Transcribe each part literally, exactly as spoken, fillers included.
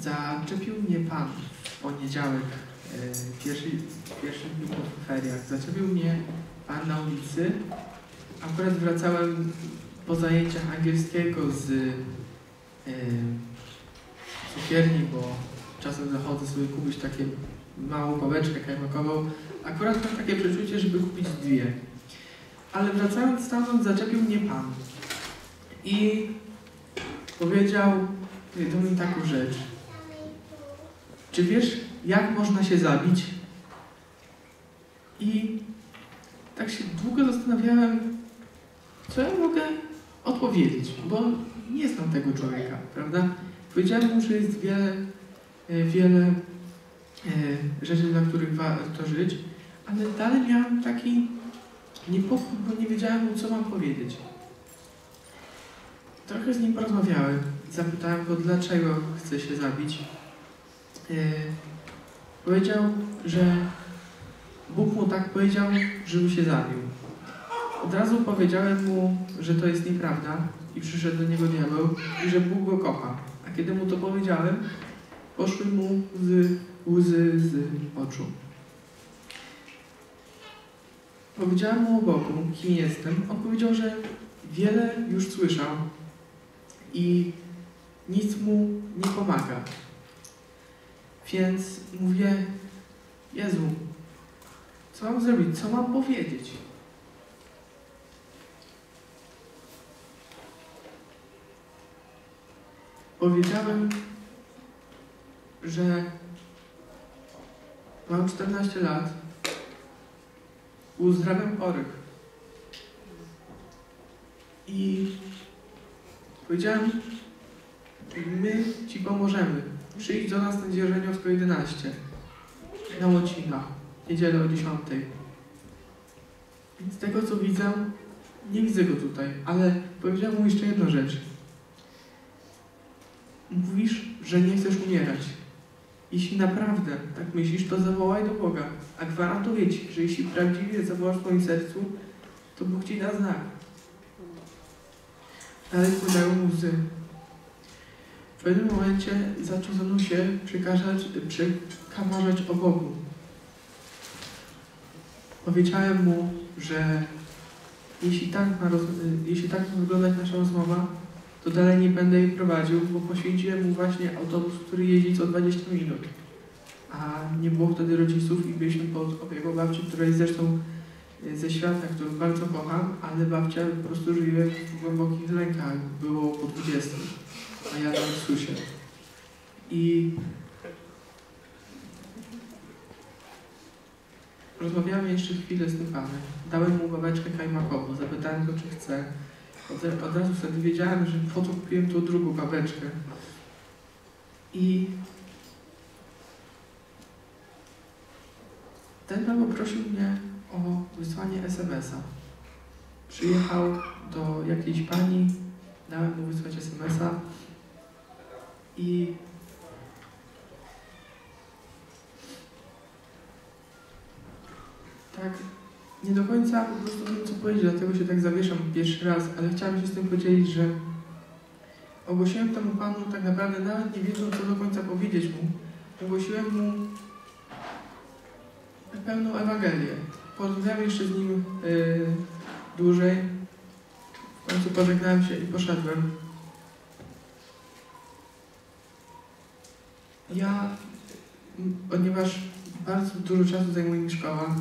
Zaczepił mnie Pan w poniedziałek, w pierwszym dniu po feriach. Zaczepił mnie Pan na ulicy. Akurat wracałem po zajęciach angielskiego z yy, cukierni, bo czasem zachodzę sobie kupić takie małą pałeczkę kajmakową. Akurat mam takie przeczucie, żeby kupić dwie. Ale wracając stamtąd, zaczepił mnie Pan i powiedział do mnie taką rzecz. Czy wiesz, jak można się zabić? I tak się długo zastanawiałem, co ja mogę odpowiedzieć, bo nie znam tego człowieka, prawda? Powiedziałem mu, że jest wiele, wiele rzeczy, dla których warto żyć, ale dalej miałem taki niepokój, bo nie wiedziałem mu, co mam powiedzieć. Trochę z nim porozmawiałem. Zapytałem go, dlaczego chce się zabić. Yy, powiedział, że Bóg mu tak powiedział, żeby się zabił. Od razu powiedziałem mu, że to jest nieprawda i przyszedł do niego diabeł i że Bóg go kocha. A kiedy mu to powiedziałem, poszły mu łzy, łzy z oczu. Powiedziałem mu o Bogu, kim jestem. On powiedział, że wiele już słyszał i nic mu nie pomaga. Więc mówię, Jezu, co mam zrobić? Co mam powiedzieć? Powiedziałem, że mam czternaście lat, uzdrawiam chorych. I powiedziałem, my Ci pomożemy. Przyjdź do nas na Dzierżeniowską jedenaście, na Łocinach, niedzielę o dziesiątej. Z tego, co widzę, nie widzę go tutaj, ale powiedziałem mu jeszcze jedną rzecz. Mówisz, że nie chcesz umierać. Jeśli naprawdę tak myślisz, to zawołaj do Boga, a gwarantuję Ci, że jeśli prawdziwie zawołasz w moim sercu, to Bóg Ci da znak. Dalej pływały mu łzy. W pewnym momencie zaczął ze mną się przykamarzać o Bogu. Powiedziałem mu, że jeśli tak ma, jeśli tak ma wyglądać nasza rozmowa, to dalej nie będę jej prowadził, bo poświęciłem mu właśnie autobus, który jeździ co dwadzieścia minut. A nie było wtedy rodziców i byliśmy pod opieką babci, która jest zresztą ze świata, którą bardzo kocham, ale babcia po prostu żyje w głębokich lękach. Było po dwudziestu, a ja tam w susie. I rozmawiałem jeszcze chwilę z tym panem. Dałem mu babeczkę kajmakową, zapytałem go, czy chce. Od, od razu wtedy wiedziałem, że po to kupiłem tą drugą babeczkę. I ten pan poprosił mnie o wysłanie esemesa. Przyjechał do jakiejś pani, dałem mu wysłać esemesa i tak nie do końca po prostu wiem, co powiedzieć, dlatego się tak zawieszam pierwszy raz, ale chciałem się z tym podzielić, że ogłosiłem temu panu tak naprawdę nawet nie wiedząc, co do końca powiedzieć mu. Ogłosiłem mu pełną Ewangelię. Porozmawiałem jeszcze z nim yy, dłużej. W końcu pożegnałem się i poszedłem. Ja, ponieważ bardzo dużo czasu zajmuje mi szkoła,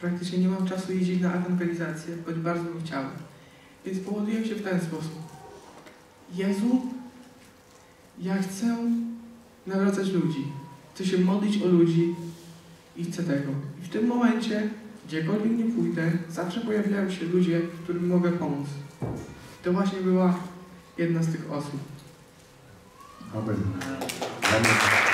praktycznie nie mam czasu jeździć na ewangelizację, choć bardzo bym chciała. Więc powoduję się w ten sposób. Jezu, ja chcę nawracać ludzi. Chcę się modlić o ludzi i chcę tego. I w tym momencie, gdziekolwiek nie pójdę, zawsze pojawiają się ludzie, którym mogę pomóc. To właśnie była jedna z tych osób. Amen. Amen.